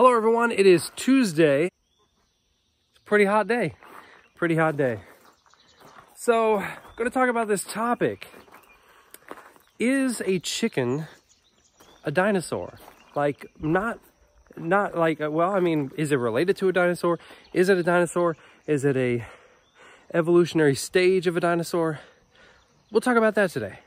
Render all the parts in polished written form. Hello everyone, it is Tuesday. It's a pretty hot day, So I'm gonna talk about this topic. Is a chicken a dinosaur? Like not like, well, I mean, is it related to a dinosaur? Is it a dinosaur? Is it a evolutionary stage of a dinosaur? We'll talk about that today.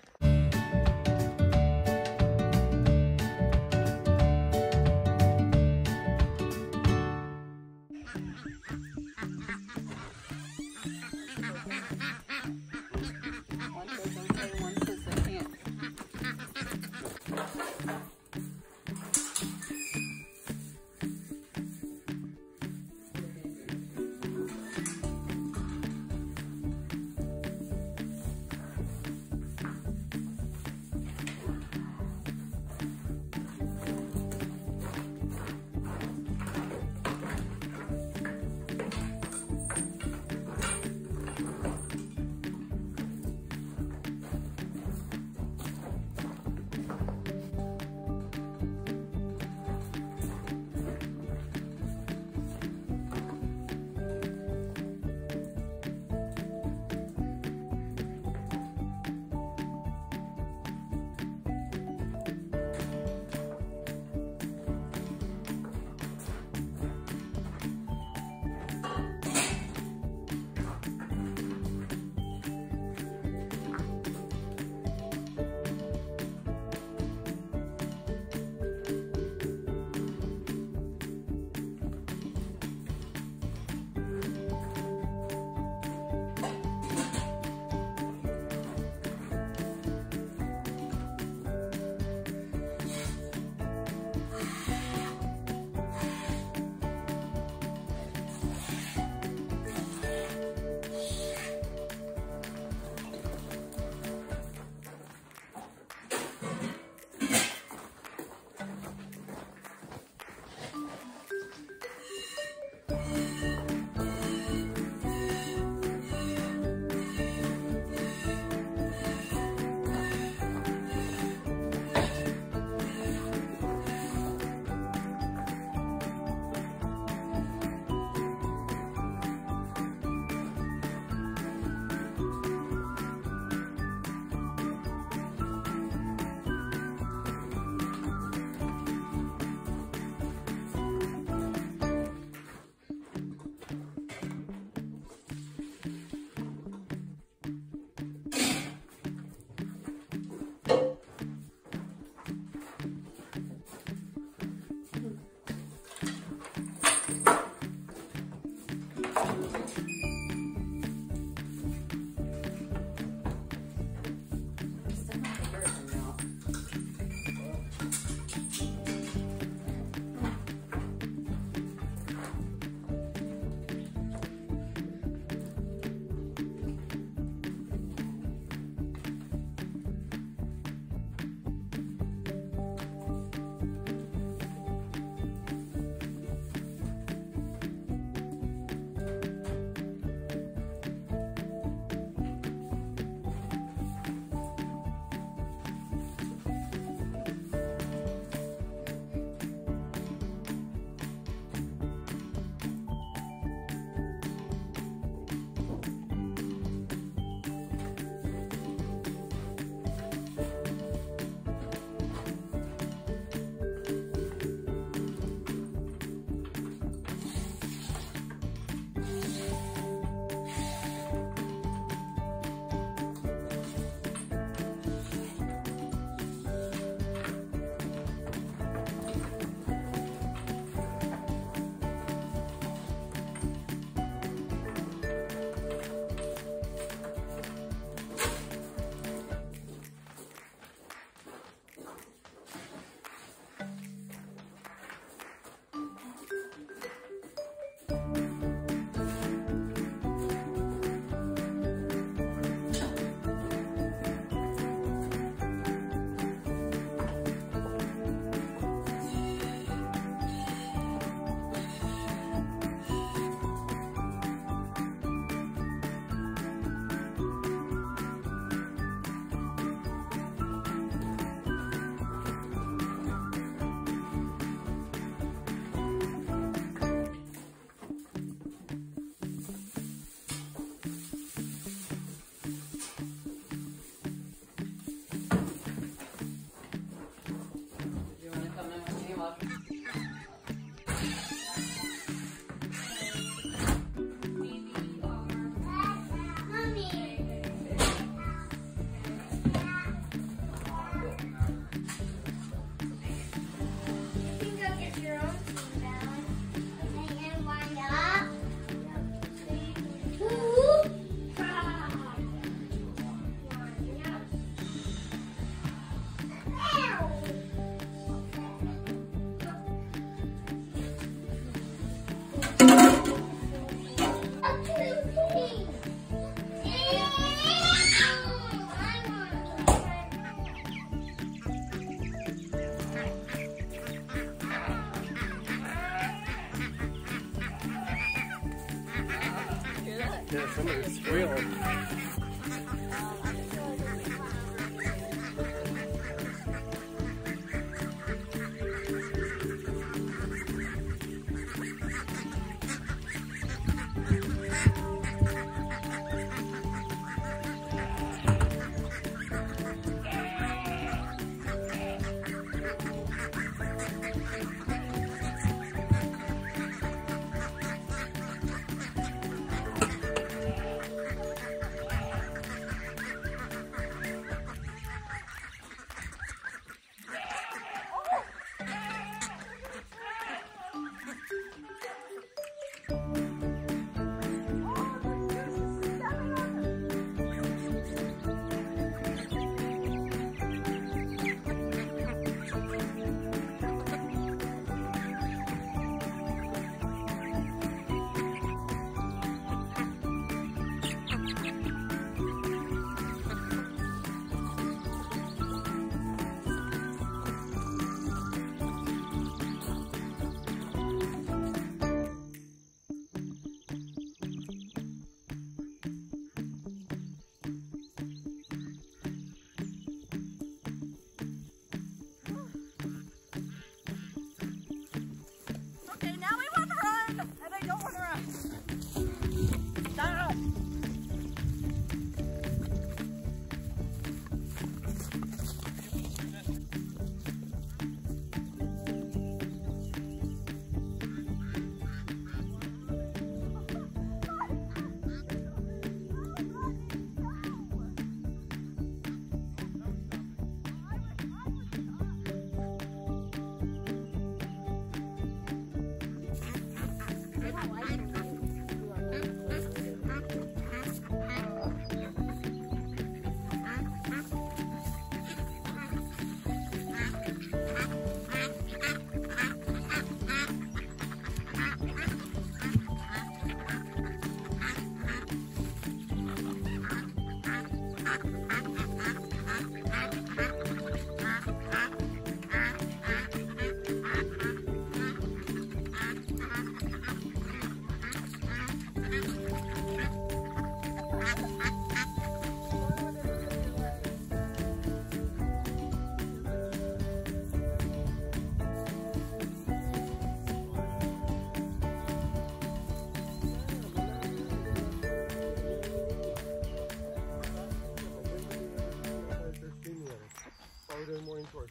Something's real.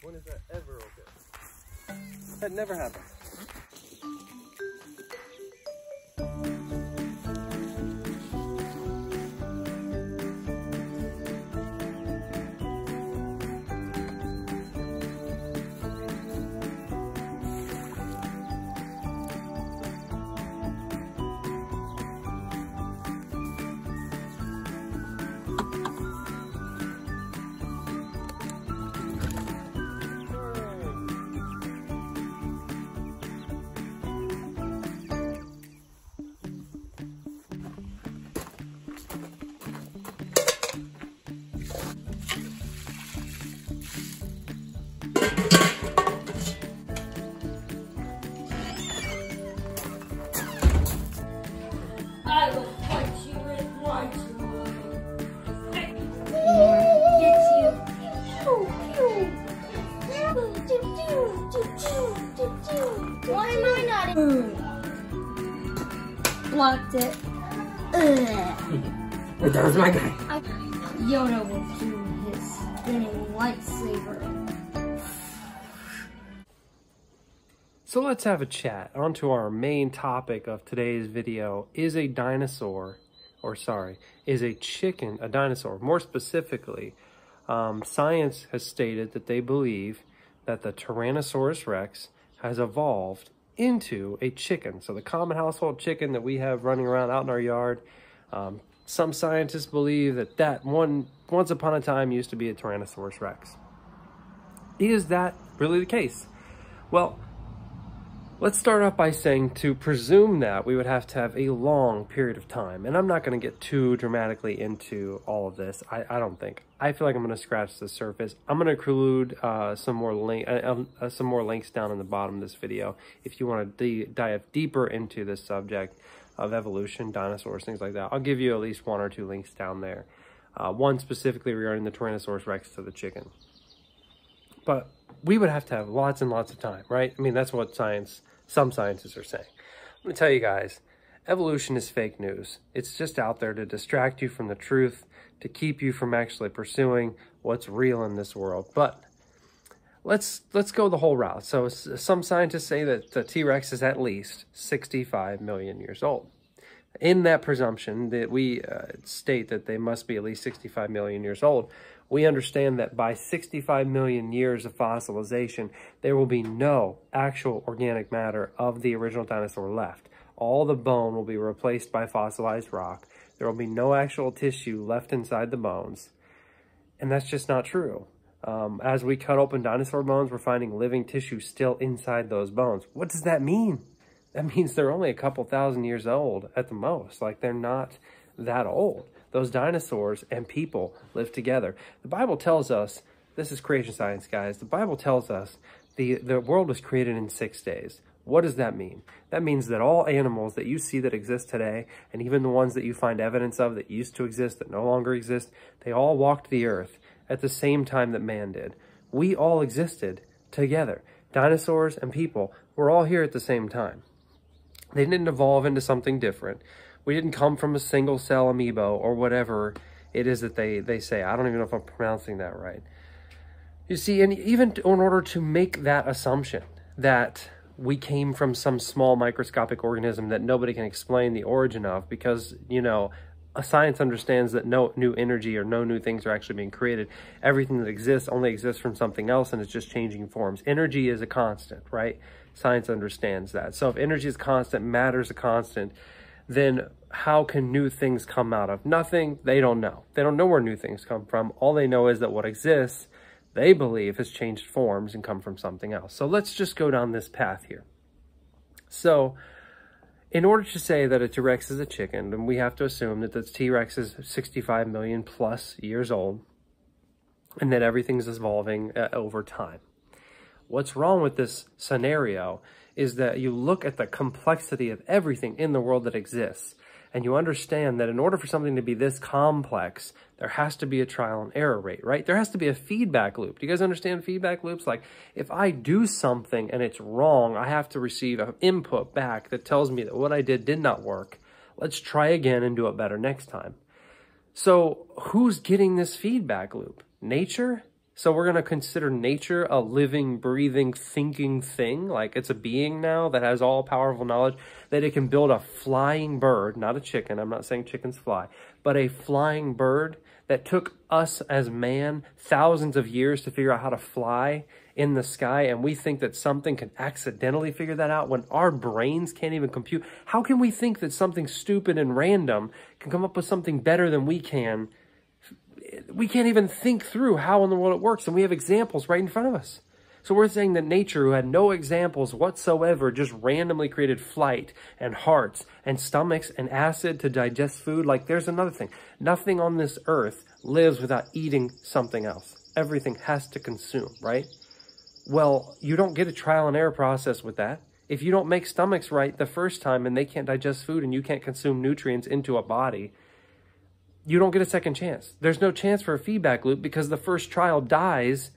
When is that ever okay? That never happens. Blocked it. But that was my guy. Yoda will do his spinning lightsaber. So let's have a chat. On to our main topic of today's video. Is a dinosaur, or sorry, is a chicken a dinosaur? More specifically, science has stated that they believe that the Tyrannosaurus Rex has evolved into a chicken. So the common household chicken that we have running around out in our yard, some scientists believe that one once upon a time used to be a Tyrannosaurus Rex. Is that really the case? Well, let's start off by saying to presume that we would have to have a long period of time, and I'm not going to get too dramatically into all of this. I don't think. I feel like I'm going to scratch the surface. I'm going to include some more links down in the bottom of this video if you want to dive deeper into this subject. of evolution, dinosaurs, things like that. I'll give you at least one or two links down there. One specifically regarding the Tyrannosaurus Rex to the chicken. But we would have to have lots and lots of time, right? I mean, that's what some scientists are saying. I'm going to tell you guys, evolution is fake news. It's just out there to distract you from the truth, to keep you from actually pursuing what's real in this world. But let's go the whole route. So some scientists say that the T-Rex is at least 65 million years old. In that presumption that we state that they must be at least 65 million years old, we understand that by 65 million years of fossilization, there will be no actual organic matter of the original dinosaur left. All the bone will be replaced by fossilized rock. There will be no actual tissue left inside the bones. And that's just not true. As we cut open dinosaur bones, we're finding living tissue still inside those bones. What does that mean? That means they're only a couple thousand years old at the most. Like, they're not that old. Those dinosaurs and people live together. The Bible tells us, this is creation science, guys. The Bible tells us the world was created in 6 days. What does that mean? That means that all animals that you see that exist today, and even the ones that you find evidence of that used to exist, that no longer exist, they all walked the earth at the same time that man did. We all existed together. Dinosaurs and people were all here at the same time. They didn't evolve into something different. We didn't come from a single cell amoeba or whatever it is that they say. I don't even know if I'm pronouncing that right. You see, and even in order to make that assumption that we came from some small microscopic organism that nobody can explain the origin of because, you know, science understands that no new energy or no new things are actually being created. Everything that exists only exists from something else, and it's just changing forms. Energy is a constant, right? Science understands that. So if energy is constant, matter is a constant, then how can new things come out of nothing? They don't know. They don't know where new things come from. All they know is that what exists, they believe, has changed forms and come from something else. So let's just go down this path here. So in order to say that a T-Rex is a chicken, then we have to assume that the T-Rex is 65 million plus years old and that everything's evolving over time. What's wrong with this scenario is that you look at the complexity of everything in the world that exists, and you understand that in order for something to be this complex, there has to be a trial and error rate, right? There has to be a feedback loop. Do you guys understand feedback loops? Like, if I do something and it's wrong, I have to receive an input back that tells me that what I did not work. Let's try again and do it better next time. So who's getting this feedback loop? Nature? So we're going to consider nature a living, breathing, thinking thing. Like, it's a being now that has all powerful knowledge, that it can build a flying bird, not a chicken. I'm not saying chickens fly, but a flying bird that took us as man thousands of years to figure out how to fly in the sky. And we think that something can accidentally figure that out when our brains can't even compute. How can we think that something stupid and random can come up with something better than we can? We can't even think through how in the world it works, and we have examples right in front of us. So we're saying that nature, who had no examples whatsoever, just randomly created flight and hearts and stomachs and acid to digest food. Like, there's another thing. Nothing on this earth lives without eating something else. Everything has to consume, right? Well, you don't get a trial and error process with that. If you don't make stomachs right the first time and they can't digest food and you can't consume nutrients into a body, you don't get a second chance. There's no chance for a feedback loop because the first trial dies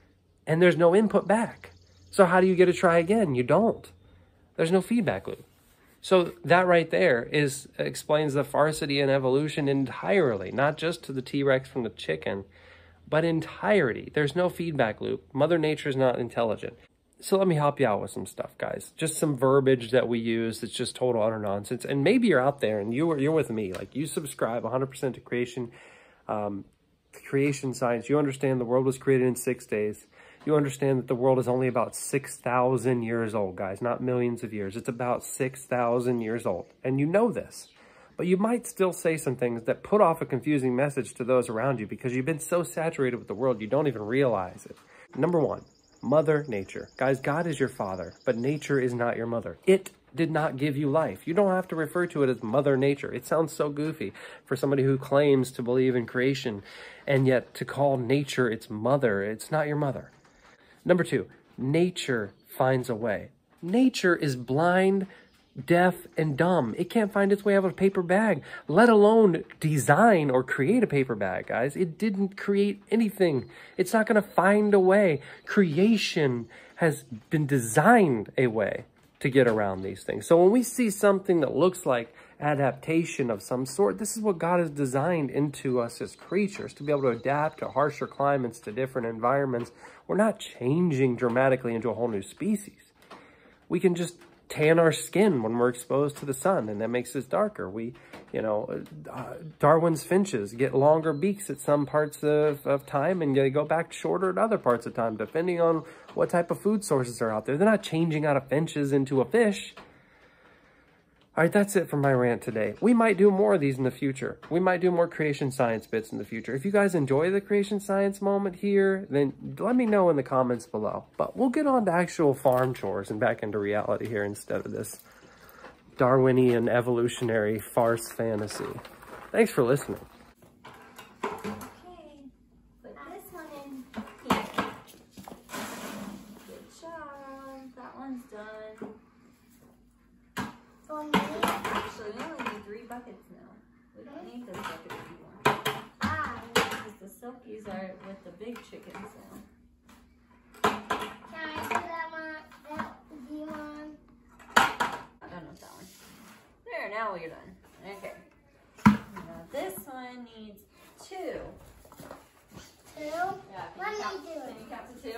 and there's no input back. So how do you get to try again? You don't. There's no feedback loop. So that right there explains the falsity in evolution entirely, not just to the T-Rex from the chicken, but entirety. There's no feedback loop. Mother Nature is not intelligent. So let me help you out with some stuff, guys. Just some verbiage that we use that's just total utter nonsense. And maybe you're out there and you're with me. Like, you subscribe 100% to creation science. You understand the world was created in 6 days. You understand that the world is only about 6,000 years old, guys. Not millions of years. It's about 6,000 years old. And you know this. But you might still say some things that put off a confusing message to those around you because you've been so saturated with the world, you don't even realize it. Number one. Mother Nature. Guys, God is your father, but nature is not your mother. It did not give you life. You don't have to refer to it as Mother Nature. It sounds so goofy for somebody who claims to believe in creation, and yet to call nature its mother. It's not your mother. Number two, nature finds a way. Nature is blind deaf, and dumb. It can't find its way out of a paper bag, let alone design or create a paper bag, guys. It didn't create anything. It's not going to find a way. Creation has been designed a way to get around these things. So when we see something that looks like adaptation of some sort, this is what God has designed into us as creatures, to be able to adapt to harsher climates, to different environments. We're not changing dramatically into a whole new species. We can just tan our skin when we're exposed to the sun, and that makes us darker. We, you know, Darwin's finches get longer beaks at some parts of time, and they go back shorter at other parts of time, depending on what type of food sources are out there. They're not changing out of finches into a fish. All right, that's it for my rant today. We might do more of these in the future. We might do more creation science bits in the future. If you guys enjoy the creation science moment here, then let me know in the comments below. But we'll get on to actual farm chores and back into reality here instead of this Darwinian evolutionary farce fantasy. Thanks for listening. Okay, put this one in here. Good job, that one's done. Actually, we only need 3 buckets now. We don't need this bucket anymore. Ah, because the silkies are with the big chickens now. Can I see that one? I'm done with that one. There, now we're done. Okay. Now this one needs 2. 2? Yeah. Let me do it. Can you count to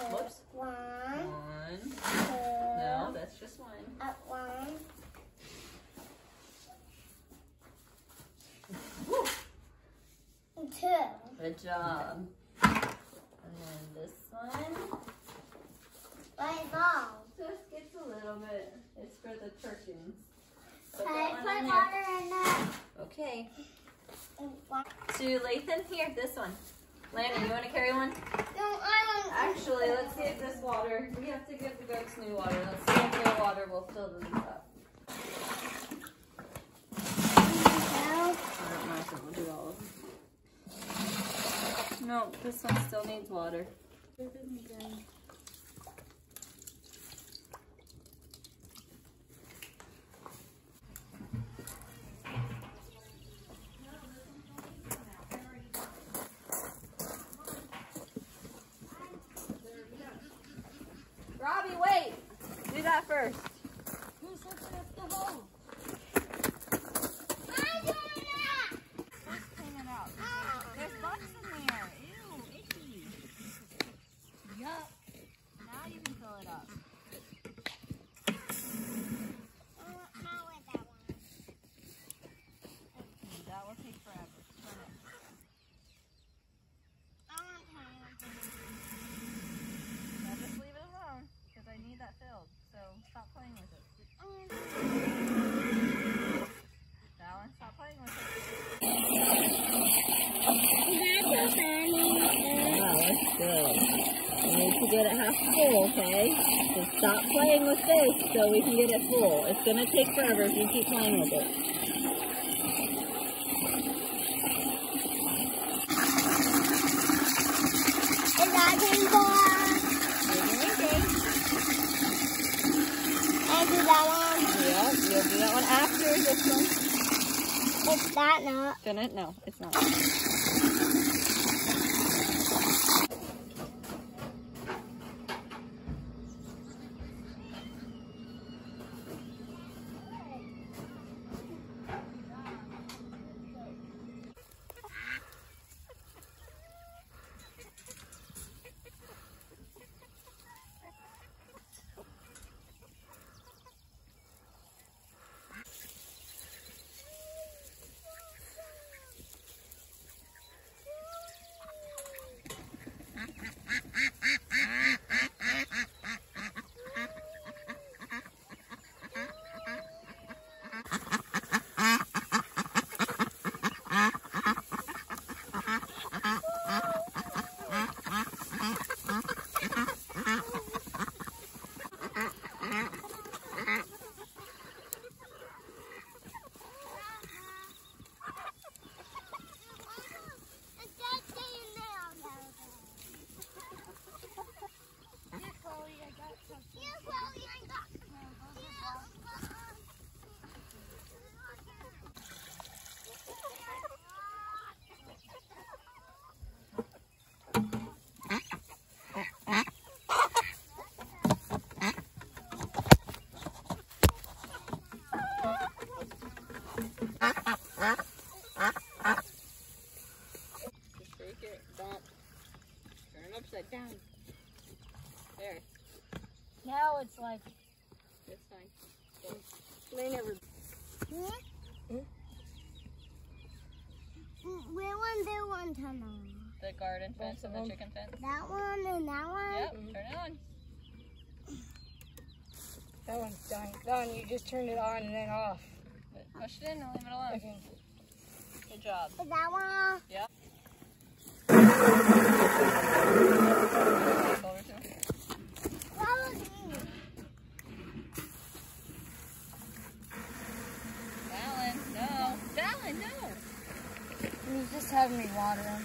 2? Whoops. 1. 2. No, that's just 1. Up 1. Woo. 2. Good job. And then this one. Play ball. Just gets a little bit. It's for the turkeys. Can I put water in that? Okay. To Lathan, here, this one. Landon, you want to carry one? No, I want to. Actually, let's get this water. We have to get the goats new water. Let's see if your water will fill these up. I don't know if it will do all of them. No, this one still needs water. First. Who's looking at the hole? I'm doing that! Let's clean it out. There's bugs in there. Ew, icky. Yup. Now you can fill it up. I want that one. That will take forever. I want that one. Now just leave it alone, because I need that filled. So stop playing with it. That one, stop playing with it. Wow, that's good. We need to get it half full, okay? So stop playing with this so we can get it full. It's going to take forever if you keep playing with it. Is that painful? That one. Yeah, you'll do that one after this one. It's that not. Gonna? No, it's not. That's life. That's nice. They never. We went there one time. The garden fence and the chicken fence. That one and that one. Yep. Turn it on. That one's dying. That one you just turned it on and then off. Push it in and leave it alone. Okay. Good job. Is that one? Yeah. You just have me water them.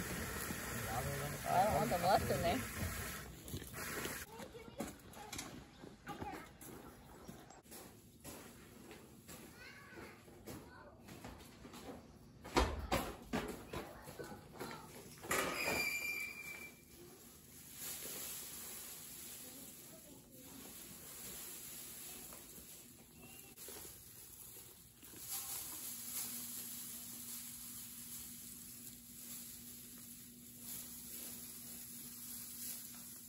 I don't want them left in there.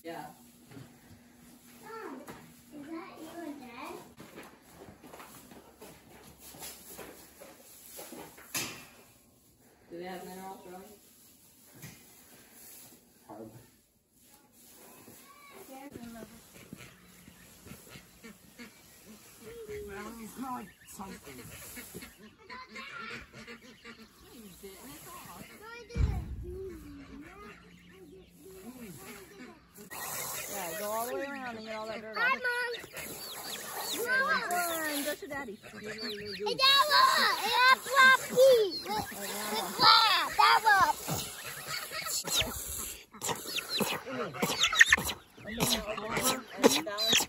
Yeah. Mom, is that you and Dad? Do they have minerals growing? Hardly. Well, you smell like something. No, you didn't at all. No, I didn't. Yeah, go all the way around and get all that dirt off. Hi, Mom. Go to Daddy. Hey, that one. It's floppy. It's flat. That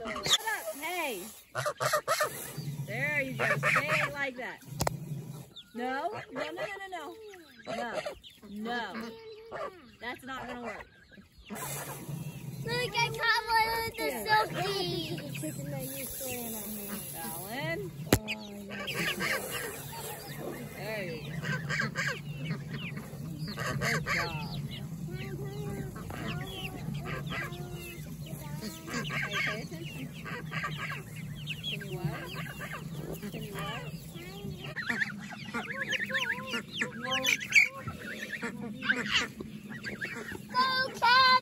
one. Hey. There you go. Stay like that. No. No, no, no, no, no. No. No. That's not going to work. Look, I caught one with the silky. Alan? There you go. Good job. Hey, pay attention. Can you what? Can you what? Go, cat!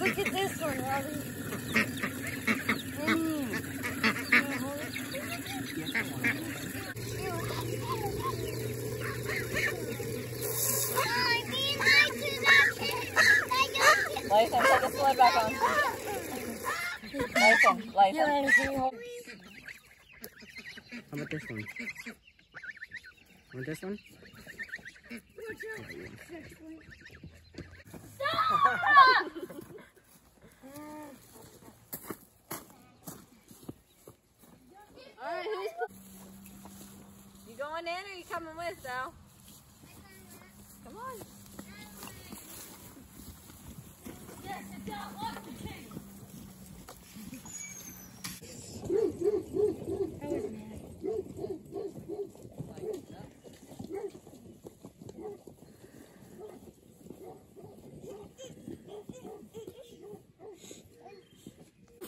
Look at this one, Robbie. Lighten, put the sled back on. Lighten, lighten. How about this one? Want this one? Stop! All right, you going in or you coming with, Sal? Come on. Yes, I got one to take. That was mad.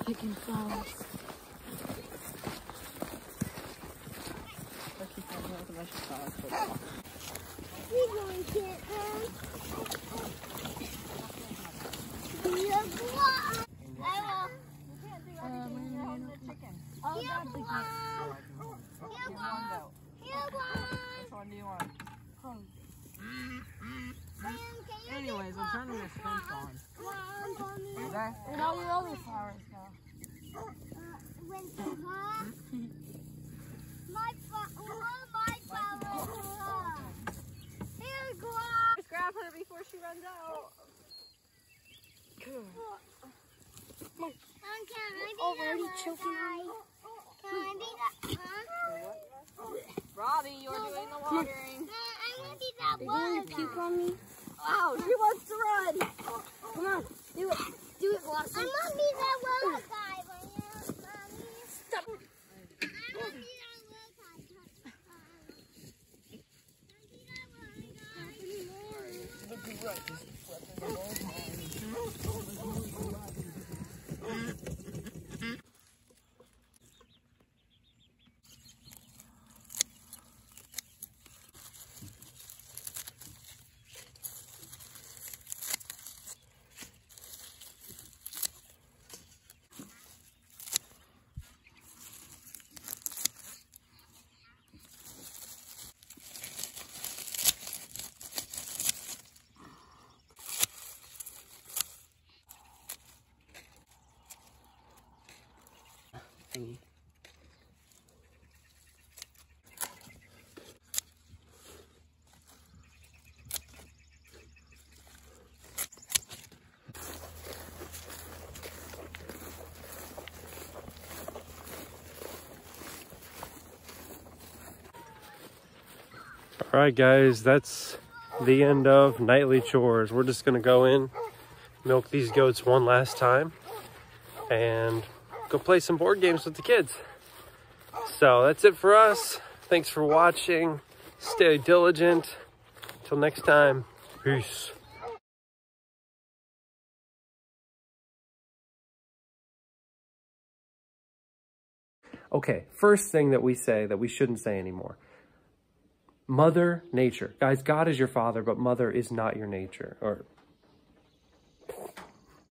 Picking flowers. We're going to get them. You want the chicken. Oh, that's the Which one do you want? Anyways, I'm turning this fence on. Okay? And all the other flowers now. My flowers are on. Here, Glob! Just grab her before she runs out. Come on. Can I be already choking me? Can I be that? Huh? Robbie, you're doing the watering. I want to be that one. Are you going to puke on me? Wow, she wants to run. Come on, do it. Do it, Blossom. I want to be that little guy, Mommy. Stop. I want to be that little guy. Thingy. All right guys, that's the end of nightly chores. We're just gonna go in, milk these goats one last time, and go play some board games with the kids. So that's it for us. Thanks for watching. Stay diligent. Till next time, peace. Okay, first thing that we say that we shouldn't say anymore. Mother Nature. Guys, God is your father, but mother is not your nature. Or